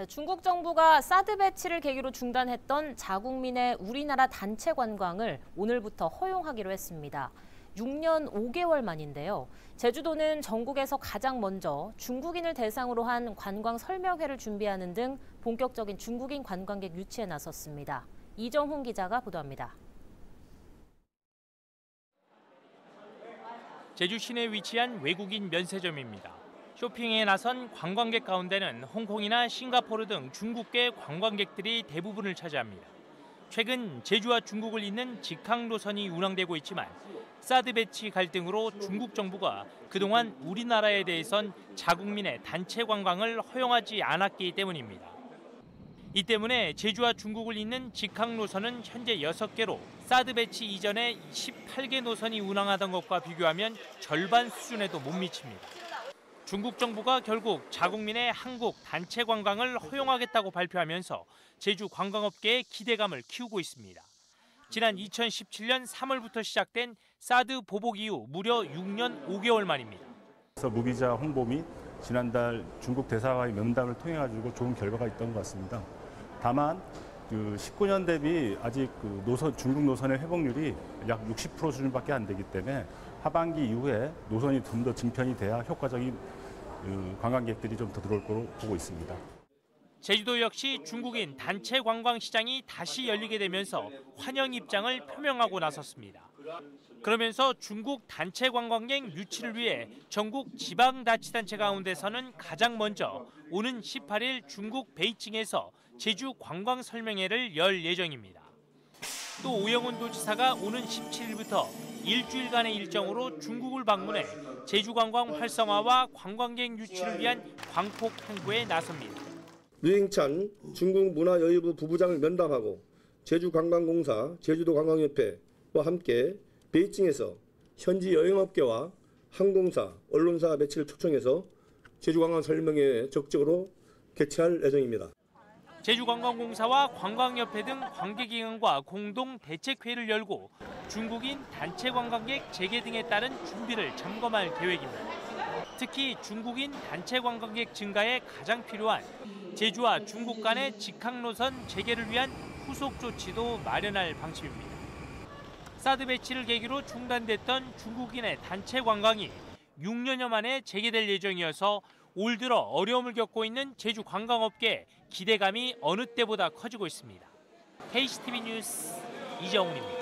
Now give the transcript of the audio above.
네, 중국 정부가 사드 배치를 계기로 중단했던 자국민의 우리나라 단체 관광을 오늘부터 허용하기로 했습니다. 6년 5개월 만인데요. 제주도는 전국에서 가장 먼저 중국인을 대상으로 한 관광 설명회를 준비하는 등 본격적인 중국인 관광객 유치에 나섰습니다. 이정훈 기자가 보도합니다. 제주 시내에 위치한 외국인 면세점입니다. 쇼핑에 나선 관광객 가운데는 홍콩이나 싱가포르 등 중국계 관광객들이 대부분을 차지합니다. 최근 제주와 중국을 잇는 직항 노선이 운항되고 있지만 사드 배치 갈등으로 중국 정부가 그동안 우리나라에 대해선 자국민의 단체 관광을 허용하지 않았기 때문입니다. 이 때문에 제주와 중국을 잇는 직항 노선은 현재 6개로 사드 배치 이전에 18개 노선이 운항하던 것과 비교하면 절반 수준에도 못 미칩니다. 중국 정부가 결국 자국민의 한국 단체 관광을 허용하겠다고 발표하면서 제주 관광업계의 기대감을 키우고 있습니다. 지난 2017년 3월부터 시작된 사드 보복 이후 무려 6년 5개월 만입니다. 그래서 무비자 홍보 및 지난달 중국 대사와의 면담을 통해 가지고 좋은 결과가 있던 것 같습니다. 다만 19년 대비 아직 중국 노선의 회복률이 약 60% 수준밖에 안 되기 때문에 하반기 이후에 노선이 좀 더 증편이 돼야 효과적인 관광객들이 좀 더 들어올 거로 보고 있습니다. 제주도 역시 중국인 단체 관광 시장이 다시 열리게 되면서 환영 입장을 표명하고 나섰습니다. 그러면서 중국 단체 관광객 유치를 위해 전국 지방자치단체 가운데서는 가장 먼저 오는 18일 중국 베이징에서 제주 관광 설명회를 열 예정입니다. 또 오영훈 도지사가 오는 17일부터 일주일간의 일정으로 중국을 방문해 제주 관광 활성화와 관광객 유치를 위한 광폭 홍보에 나섭니다. 유인천 중국 문화여유부 부부장을 면담하고 제주관광공사, 제주도관광협회와 함께 베이징에서 현지 여행업계와 항공사, 언론사 매체를 초청해서 제주관광 설명회에 적극적으로 개최할 예정입니다. 제주관광공사와 관광협회 등 관계기관과 공동 대책회의를 열고 중국인 단체 관광객 재개 등에 따른 준비를 점검할 계획입니다. 특히 중국인 단체 관광객 증가에 가장 필요한 제주와 중국 간의 직항 노선 재개를 위한 후속 조치도 마련할 방침입니다. 사드 배치를 계기로 중단됐던 중국인의 단체 관광이 6년여 만에 재개될 예정이어서 올 들어 어려움을 겪고 있는 제주 관광업계의 기대감이 어느 때보다 커지고 있습니다. KCTV 뉴스 이정훈입니다.